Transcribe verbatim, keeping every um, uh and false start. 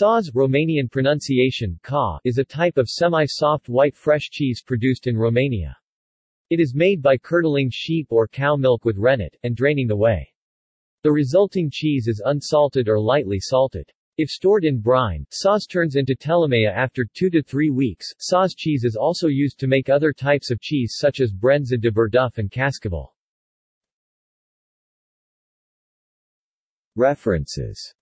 Sauz Romanian pronunciation ca, is a type of semi-soft white fresh cheese produced in Romania. It is made by curdling sheep or cow milk with rennet, and draining the whey. The resulting cheese is unsalted or lightly salted. If stored in brine, sauz turns into telemea after two to three weeks. Sauz cheese is also used to make other types of cheese such as brânză de burduf and cașcaval. References.